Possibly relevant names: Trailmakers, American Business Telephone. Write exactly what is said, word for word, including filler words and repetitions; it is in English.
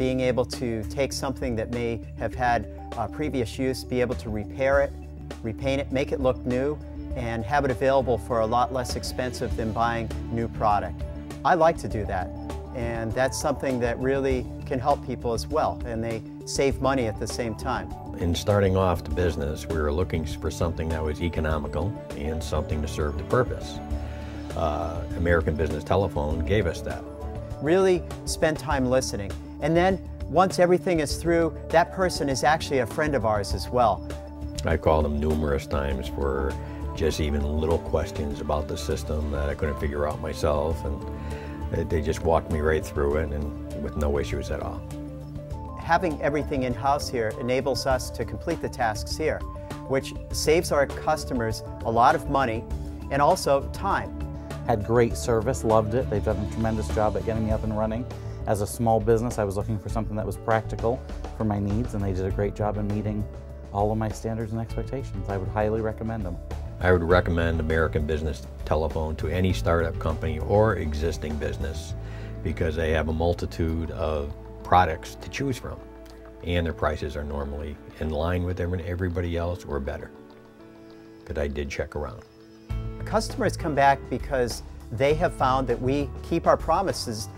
being able to take something that may have had uh, previous use, be able to repair it, repaint it, make it look new, and have it available for a lot less expensive than buying new product. I like to do that, and that's something that really can help people as well, and they save money at the same time. In starting off the business, we were looking for something that was economical and something to serve the purpose. Uh, American Business Telephone gave us that. Really spend time listening, and then once everything is through, that person is actually a friend of ours as well. I called them numerous times for just even little questions about the system that I couldn't figure out myself, and they just walked me right through it, and with no issues at all. Having everything in-house here enables us to complete the tasks here, which saves our customers a lot of money and also time. Had great service, loved it. They've done a tremendous job at getting me up and running. As a small business, I was looking for something that was practical for my needs, and they did a great job in meeting all of my standards and expectations. I would highly recommend them. I would recommend American Business Telephone to any startup company or existing business, because they have a multitude of products to choose from, and their prices are normally in line with everybody else or better, because I did check around. Customers come back because they have found that we keep our promises